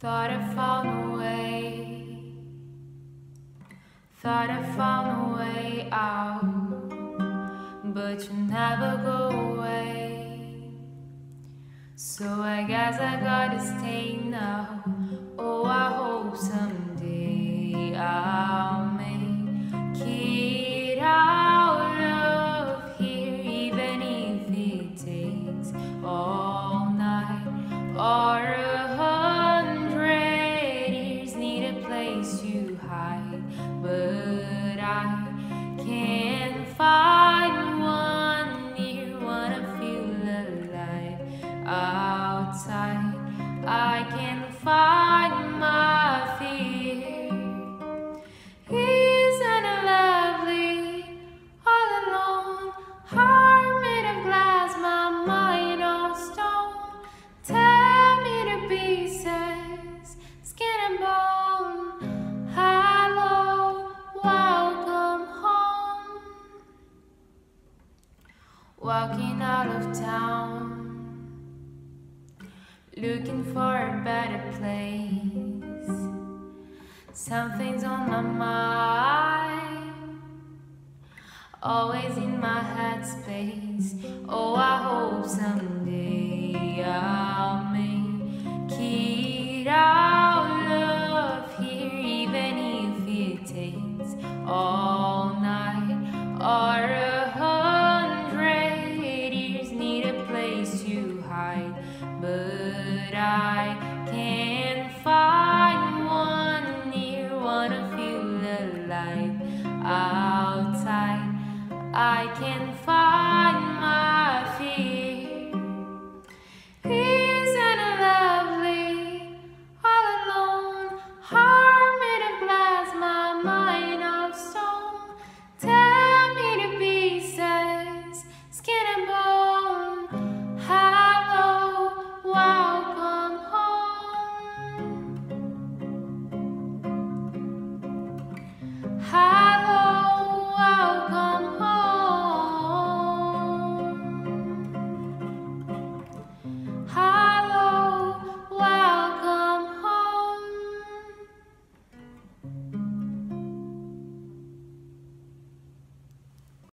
Thought I found a way, thought I found a way out, but you never go away. So I guess I gotta stay now. Oh, I hope someday I'll make it out of here, even if it takes all night or a 100 years. Need a place to hide, but I can't find one near. Wanna feel alive outside. I can't find my fear. Isn't it lovely? All alone, heart made of glass, my mind of stone. Tear me to pieces, skin and bone. Hello, welcome home. Walking out of town, looking for a better place. Something's on my mind, always in my head space. Oh, I hope someday I'll make it out of here, even if it takes all night or a 100 years. Need a place to hide, but I can't.